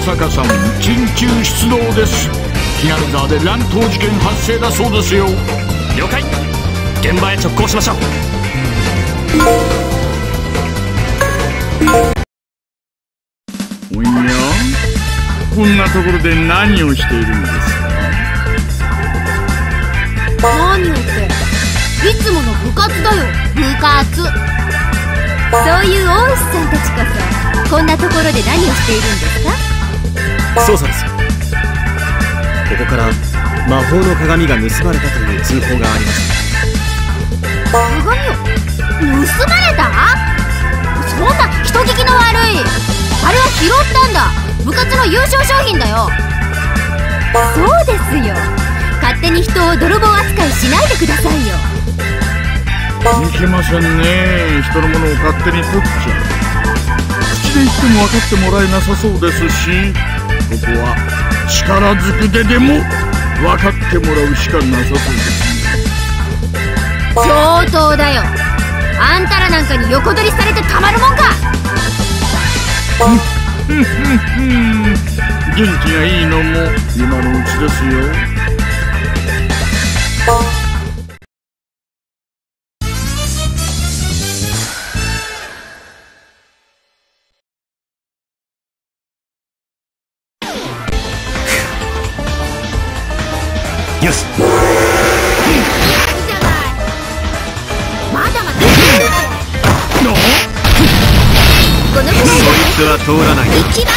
坂さん緊急出動です。リアルザーで乱闘事件発生だそうですよ。了解、現場へ直行しましょう。おや、こんなところで何をしているんですか？何をっていつもの部活だよ、部活。そういう大石さんたちこそこんなところで何をしているんですか？そうそうです。ここから魔法の鏡が盗まれたという通報がありました。鏡を盗まれた？そんな人聞きの悪い。あれは拾ったんだ、部活の優勝商品だよ。そうですよ、勝手に人を泥棒扱いしないでくださいよ。いけませんね、人のものを勝手に取っちゃう。口で言っても分かってもらえなさそうですし、ここは力ずくででも分かってもらうしかなさそうですね。上等だよ、あんたらなんかに横取りされてたまるもんか。元気がいいのも今のうちですよ。よし、まだまだのこのくらいそいつは通らない。行きます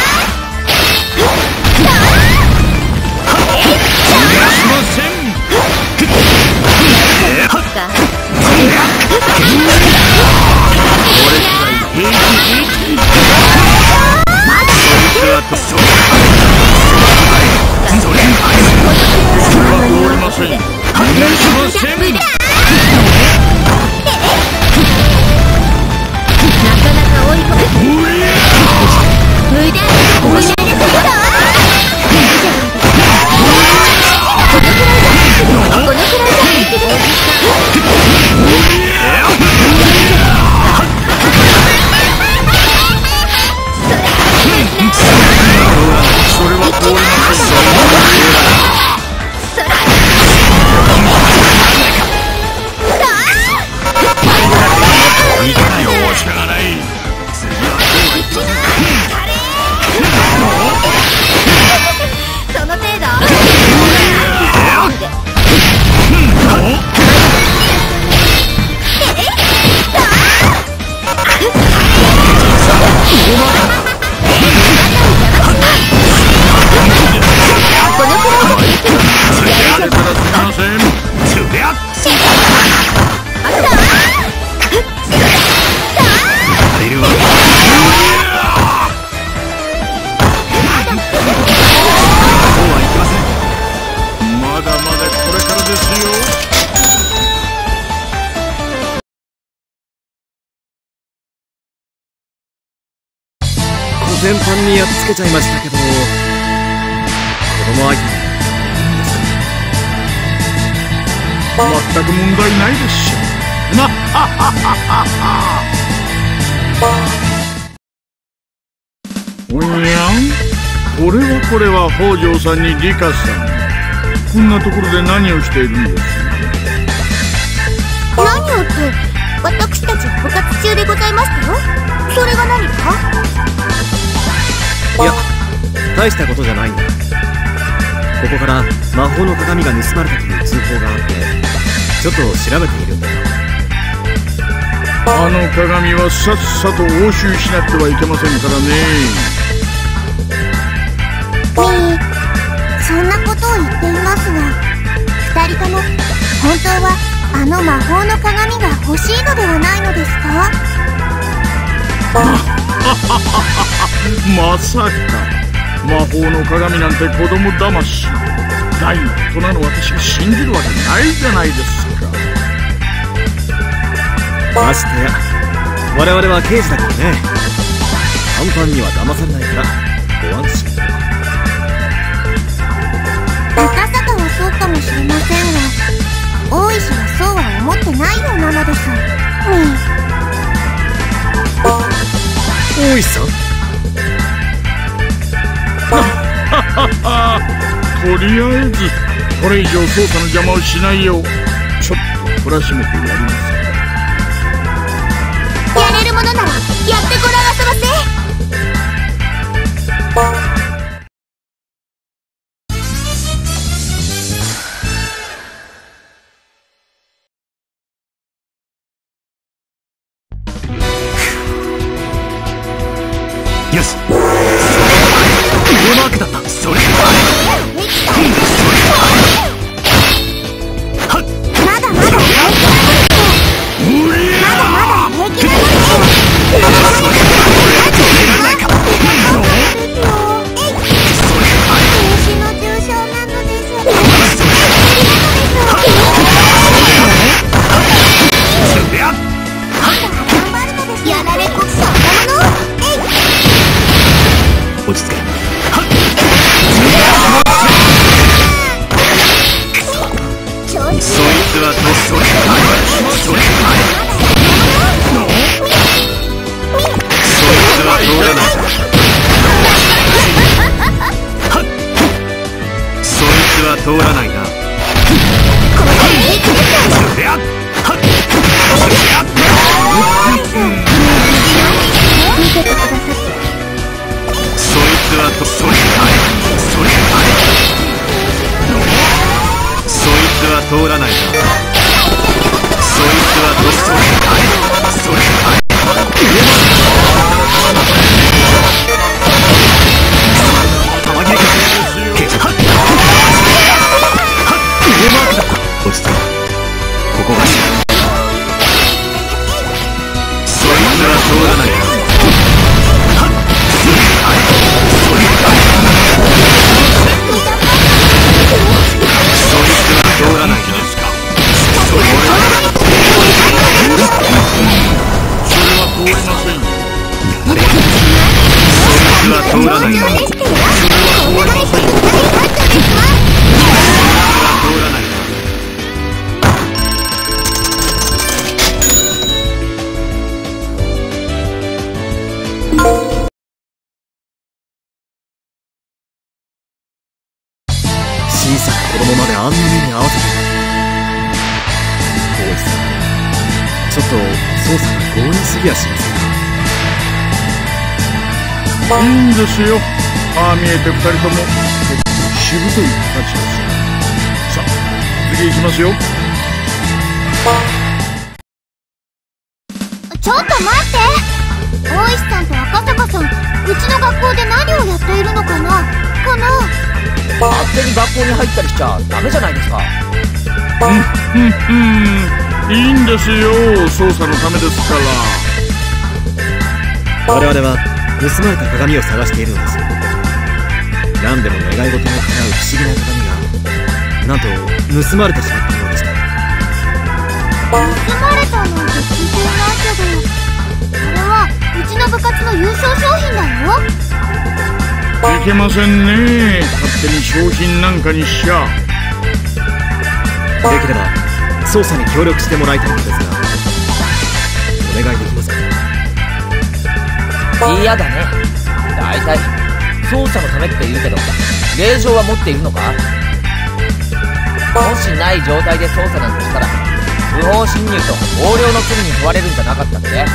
全般にやっつけちゃいましたけど、子供相手全く問題ないでしょ。なっはっはっはっは。おやん、これはこれは北条さんにリカさん、こんなところで何をしているんですか？何をって私たち部活中でございましたよ。それが何か？いや、大したことじゃないんだ。ここから魔法の鏡が盗まれたという通報があって、ちょっと調べているんだよ。あの鏡はさっさと押収しなくてはいけませんからね。ねえ、そんなことを言っていますが、2人とも本当はあの魔法の鏡が欲しいのではないのですか？あっまさか魔法の鏡なんて子供だまし、大の大人の私が信じるわけないじゃないですか。ましてや我々は刑事だからね、簡単には騙されないからご安心を。赤坂はそうかもしれませんが、大石はそうは思ってないようなのです。大石さん、なとりあえずこれ以上捜査の邪魔をしないようちょっと懲らしめてやります。やれるものならやってごらんあそばせ。よし、それはマークだった。それは今度それはまだまだ平気だよ。落ち着け。そいつはそれそれそいつは通らないな。そいつは通らない。小さな子供まであんな目に合わせて。大石さん、ちょっと捜査が強引すぎやしませんか？いいんですよ。ああ見えて二人とも結構しぶとい形です。さあ次行きますよ。ちょっと待って、大石さんと赤坂さん、うちの学校で何をやっているのかな。かな勝手に学校に入ったりしちゃダメじゃないですか。いいんですよ、捜査のためですから。我々は盗まれた鏡を探しているのです。何でも願い事が叶う不思議な鏡がなんと盗まれてしまったようでした。盗まれたなんて聞いていないけど、これはうちの部活の優勝商品だよ。いけませんね、勝手に商品なんかにしちゃ。できれば捜査に協力してもらいたいのですが、お願いできますか？嫌だね。大体捜査のためって言うけど令状は持っているのか？もしない状態で捜査なんてしたら不法侵入と横領の罪に問われるんじゃなかったっけ？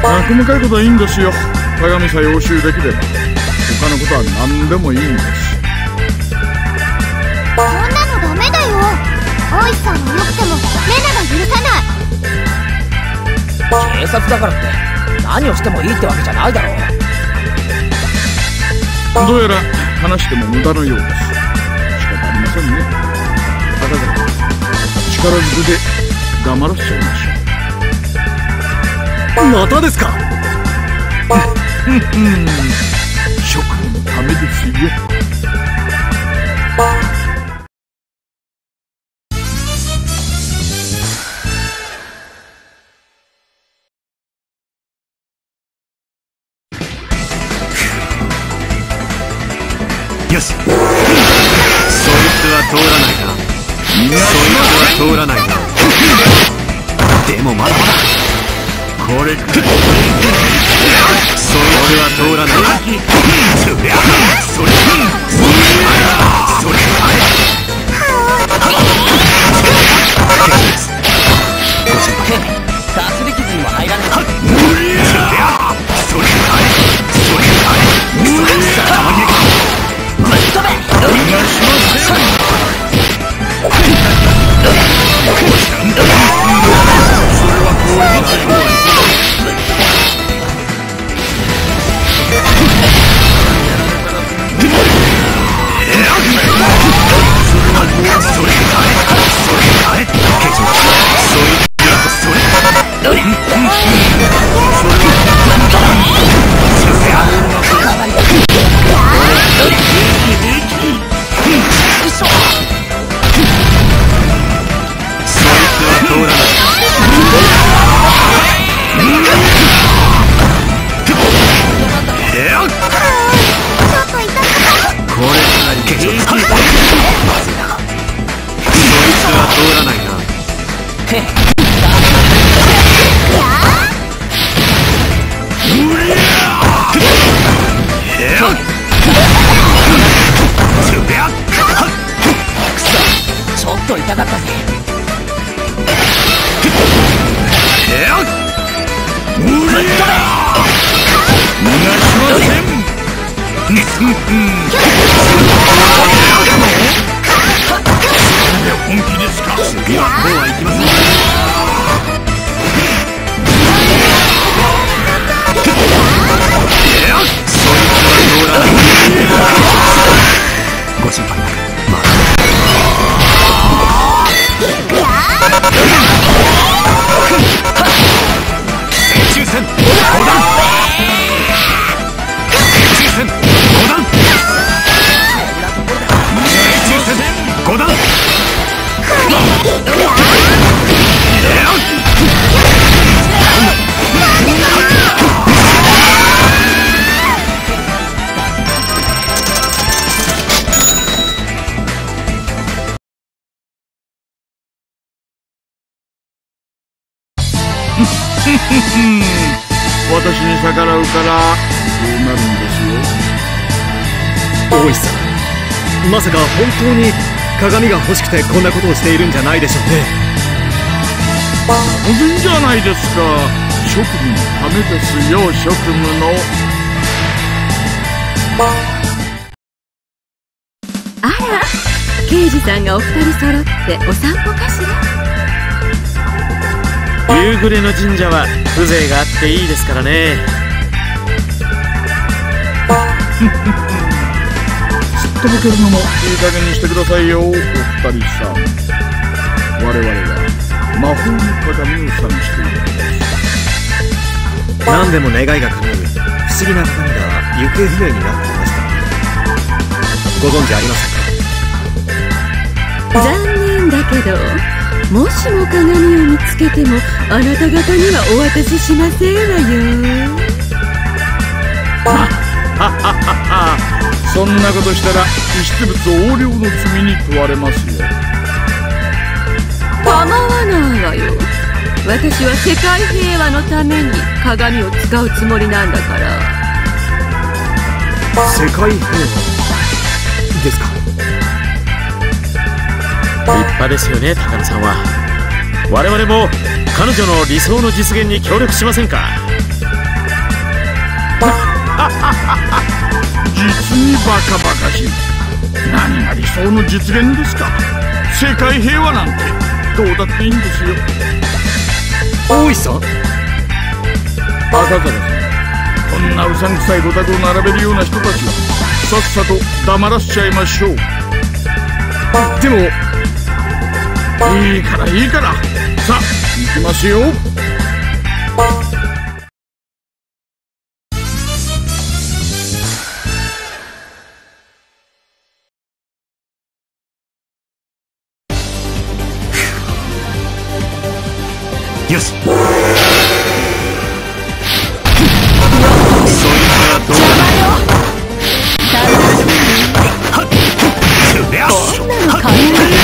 細かいことはいいんですよ。鏡さえ押収できれば他のことは何でもいいんです。そんなのダメだよ。大石さんはよくてもレナが許さない。警察だからって何をしてもいいってわけじゃないだろう。どうやら話しても無駄のようです。仕方ありませんね。だから力ずくで黙らせちゃいましょう。またですか？職務のためですよ。よし、そいつは通らないな。そいつは通らないな。でもまだまだこれくらいそれは通らない私に逆らうからそうなるんですよ。大石さん、まさか本当に鏡が欲しくてこんなことをしているんじゃないでしょうね。当然じゃないですか。職務のためですよ、職務の。あら、刑事さんがお二人揃ってお散歩かしら。夕暮れの神社は風情があっていいですからね。すっとぼけるのもいい加減にしてくださいよ、お二人さん。我々は魔法の鏡を探しているのです。何でも願いが叶う不思議な鏡が行方不明になっていました。ご存知ありませんか？残念だけど、もしも鏡を見つけてもあなた方にはお渡ししませんわよ。そんなことしたら遺失物横領の罪に問われますよ。構わないわよ。私は世界平和のために鏡を使うつもりなんだから。世界平和ですか？立派ですよね、高野さんは。我々も彼女の理想の実現に協力しませんか？実にバカバカしい。何が理想の実現ですか？世界平和なんてどうだっていいんですよ。大石さん、高野さん、こんなうさんくさいごたくを並べるような人たちはさっさと黙らせちゃいましょう。でもいいからいいから、さあ行きますよ。よし、それからどうだよ。そんなの考えないよ。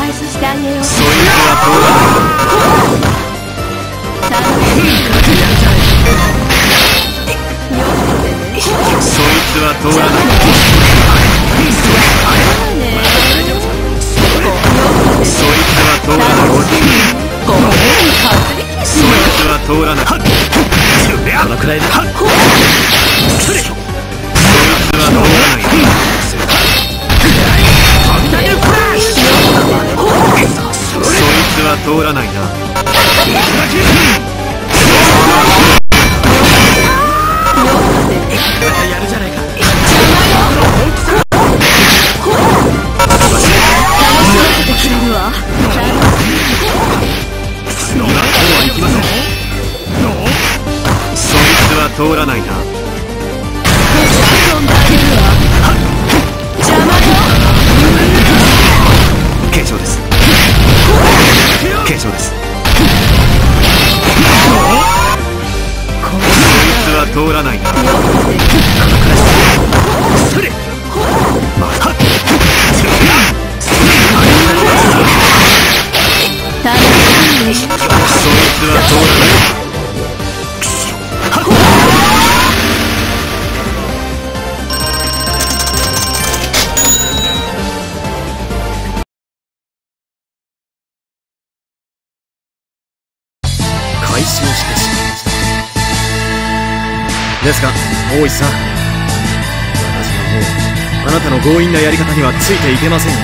返ししてあげよう。それはどうだ。そいつは通らない。そいつは通らない。そいつは通らない。このくらいだ。そいつは通らない。そいつは通らないな。通らないな。軽傷です。軽傷です。こいつは通らないな。それ。また。そいつは通らない。ですが大石さん、私はもうあなたの強引なやり方にはついていけませんよ。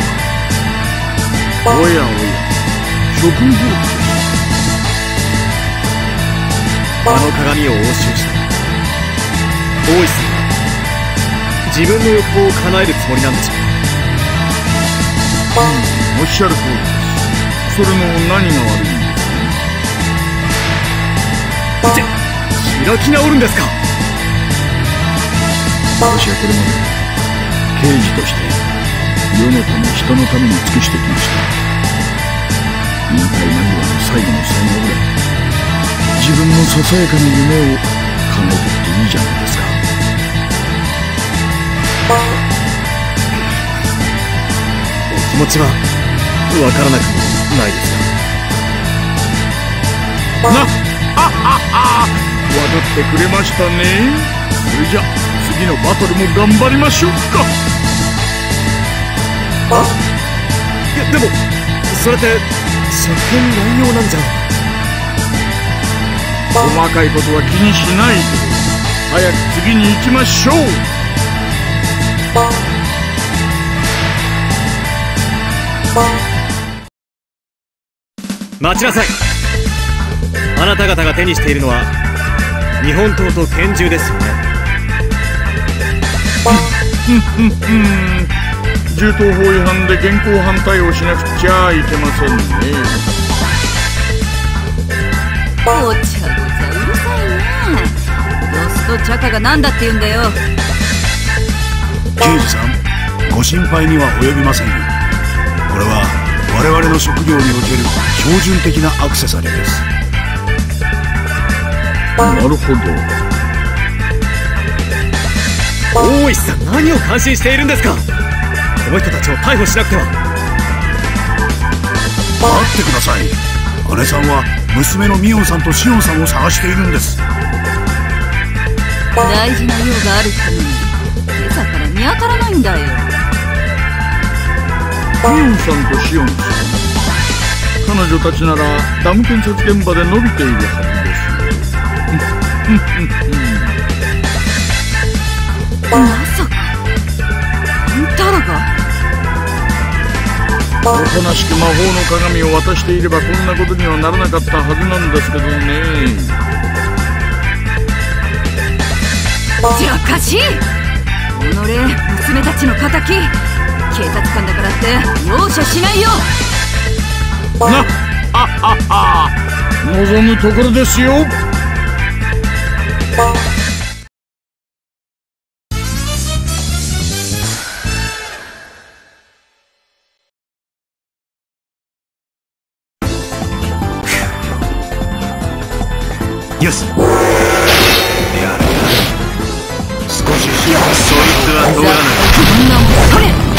おやおや、職務放棄。あの鏡を押収した大石さんは自分の欲望を叶えるつもりなんでしょう。おっしゃる通りです。それも何が悪いんですか。開き直るんですか。私はこれまで刑事として世のため人のために尽くしてきました。引退間際の最後の最後ぐらい、自分のささやかな夢を叶えてっていいじゃないですか。お気持ちはわからなくもないですが。なっはっはっは、わかってくれましたね。それじゃ次のバトルも頑張りましょうか。あっ、いやでもそれって職権乱用なんじゃ。細かいことは気にしないで早く次に行きましょう。待ちなさい。あなた方が手にしているのは日本刀と拳銃ですよね。銃刀法違反で現行犯逮捕しなくちゃいけませんね。ごちゃごちゃうるさいね。ボスとチャカが何だって言うんだよ。刑事さん、ご心配には及びませんよ。これは我々の職業における標準的なアクセサリーです。なるほど。大石さん、何を感心しているんですか。この人たちを逮捕しなくては。待ってください。姉さんは娘のミヨンさんとシオンさんを探しているんです。大事な用があるってのに今朝から見当たらないんだよ。ミヨンさんとシオンさん、彼女たちならダム建設現場で伸びているはずです。まさかあんたらが。おとなしく魔法の鏡を渡していればこんなことにはならなかったはずなんですけどね。じゃあかしい。己娘たちの仇、警察官だからって容赦しないよ。なっはっはっは、望むところですよ。よし、やるやる。少しそいつは通らない。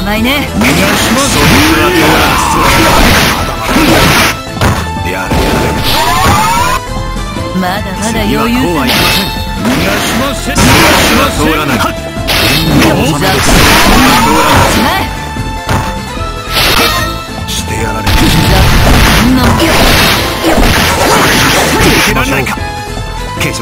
甘いね。お願いします。それはどうだ。まだまだ余裕。お願いします。それは通らない。してやられる。いけないか。軽傷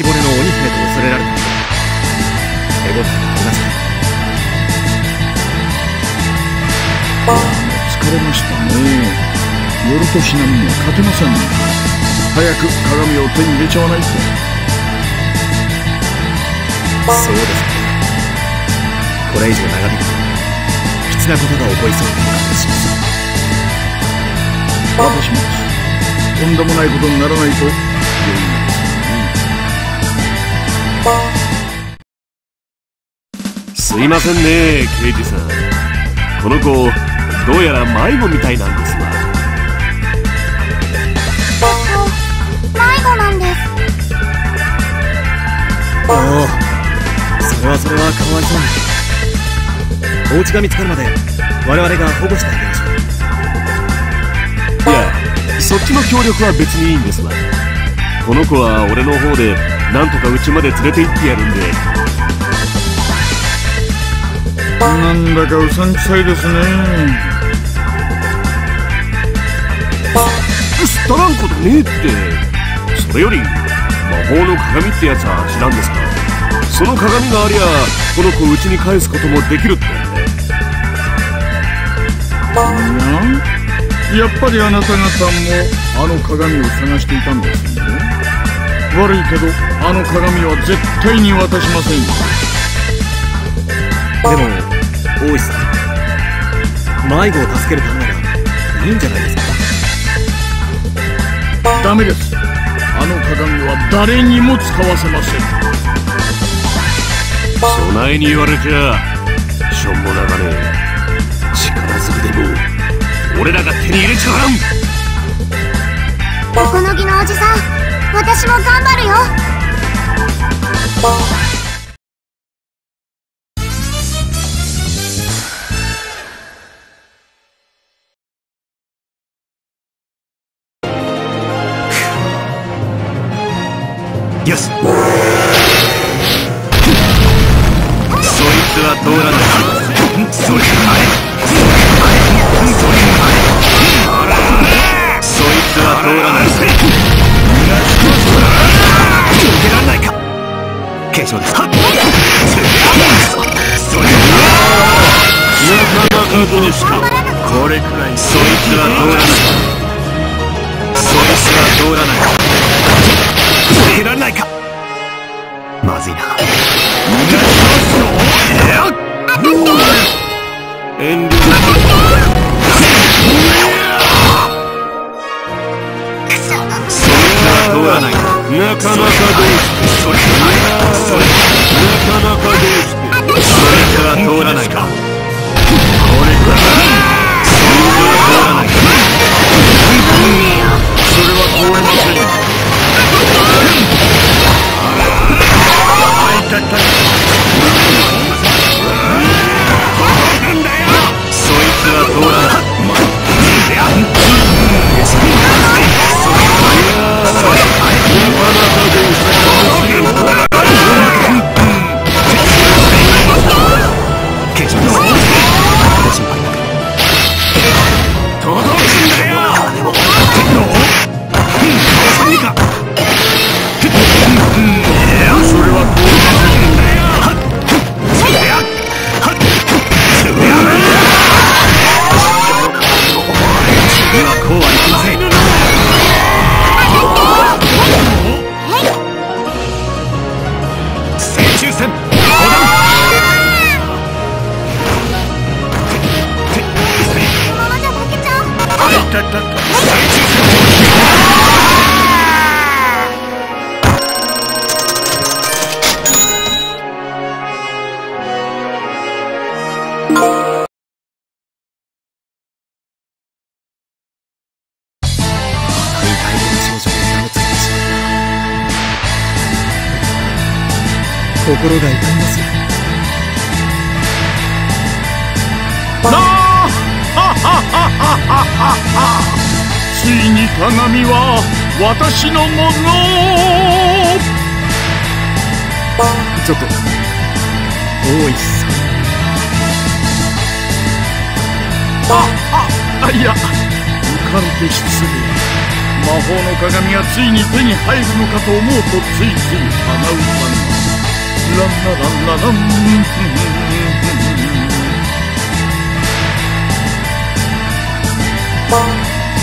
絞れの鬼姫と恐れられた。手応えありますね。疲れましたね。よろとしなみには勝てませんね。早く鏡を手に入れちゃわないと。そうですね。これ以上長引くと不吉なことが起こりそうな感じします。私もとんでもないことにならないと。すいませんね刑事さん、この子どうやら迷子みたいなんですわ。迷子なんです。おお、それはそれはかわいそうに。お家が見つかるまで我々が保護してあげましょう。いや、そっちの協力は別にいいんですわ。この子は俺の方でなんとか家まで連れて行ってやるんで。なんだかうさんくさいですね。すたらんことねえって。それより魔法の鏡ってやつは知らんですか。その鏡がありゃこの子をうちに返すこともできるってんで。やっぱりあなた方もあの鏡を探していたんですね。悪いけどあの鏡は絶対に渡しませんよ。でも大石さん、迷子を助けるためならいいんじゃないですか。ダメです。あの鏡は誰にも使わせません。そないに言われちゃしょんぼだがね。力ずくでも俺らが手に入れちゃう。横の木のおじさん、私も頑張るよ。よし、そいつは通らない。それあれ、それあれ、そいつは通らない。受けられないか。軽傷です。なかなかどうした。これくらい。そいつは通らない。そいつは通らない。逃げられないか。まずいな。逃がしますよ。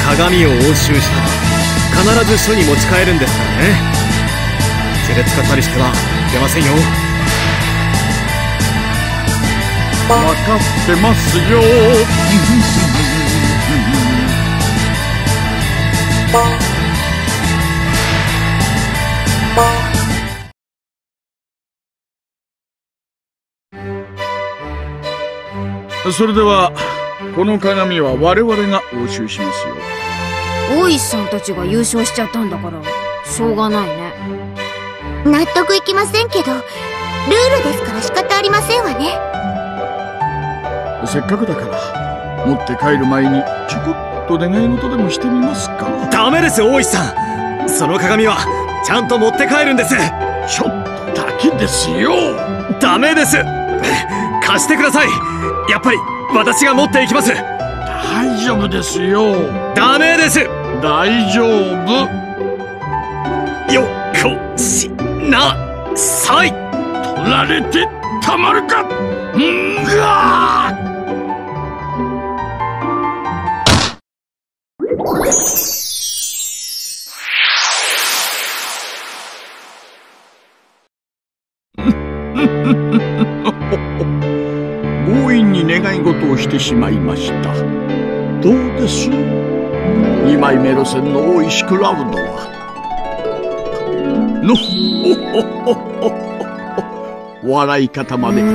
鏡を押収したら必ず署に持ち帰るんですからね。手で使ったりしては出ませんよ。分かってますよ。それではこの鏡は我々が押収しますよ。大石さんたちが優勝しちゃったんだからしょうがないね。納得いきませんけどルールですから仕方ありませんわね。せっかくだから持って帰る前にちょこっと願い事でもしてみますか。ダメです大石さん、その鏡はちゃんと持って帰るんです。ちょっとだけですよ。ダメです、貸してください。やっぱり私が持っていきます。大丈夫ですよ。ダメです。大丈夫よ。こしなさい。取られてたまるか。うんが強引に願い事をしてしまいました。どうです？二枚目路線の大石クラウドはのほほほ、笑い方までダ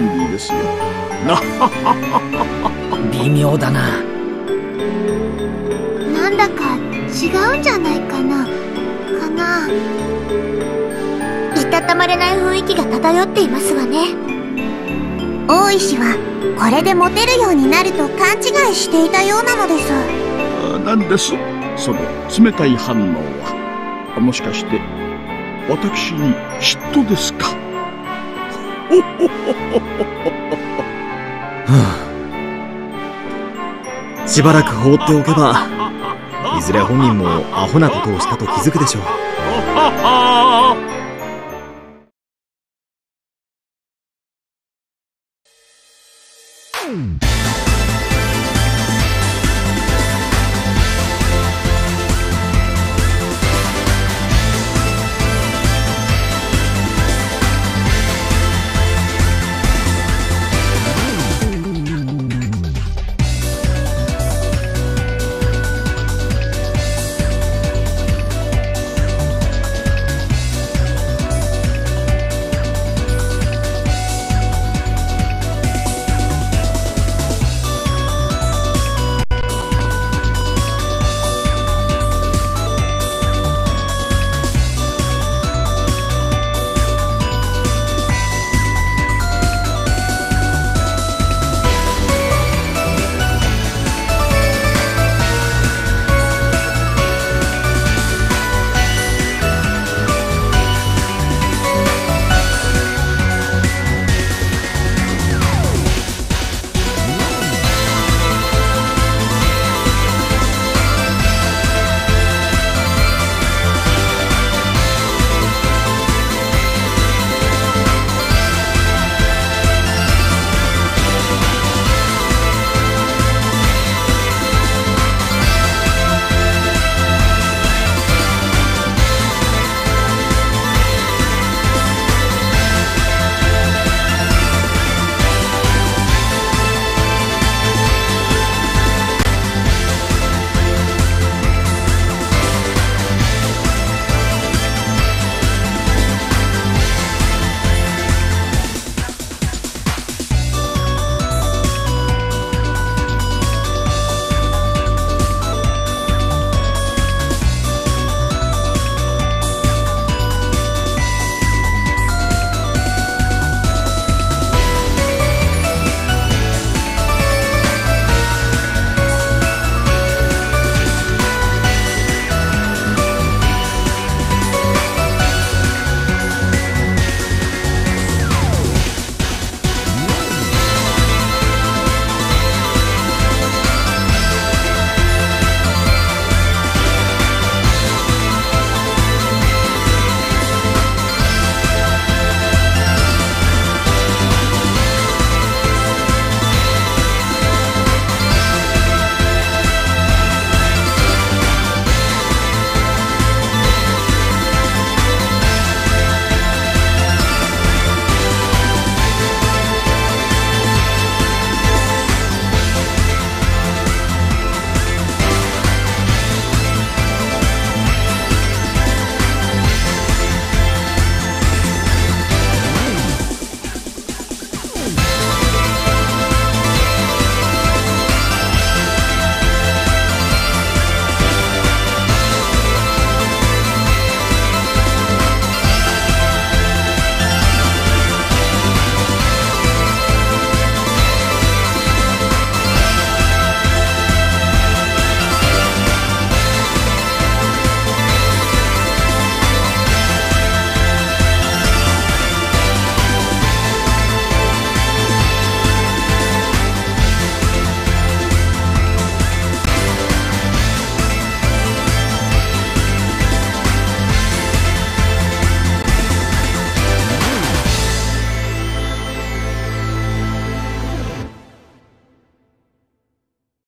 ンディーですよ。な微妙だな。なんだか違うんじゃないかな。いたたまれない雰囲気が漂っていますわね。大石はこれでモテるようになると勘違いしていたようなのです。何ですその冷たい反応は。もしかして私に嫉妬ですか。おほほほほほ。しばらく放っておけばいずれ本人もアホなことをしたと気づくでしょう。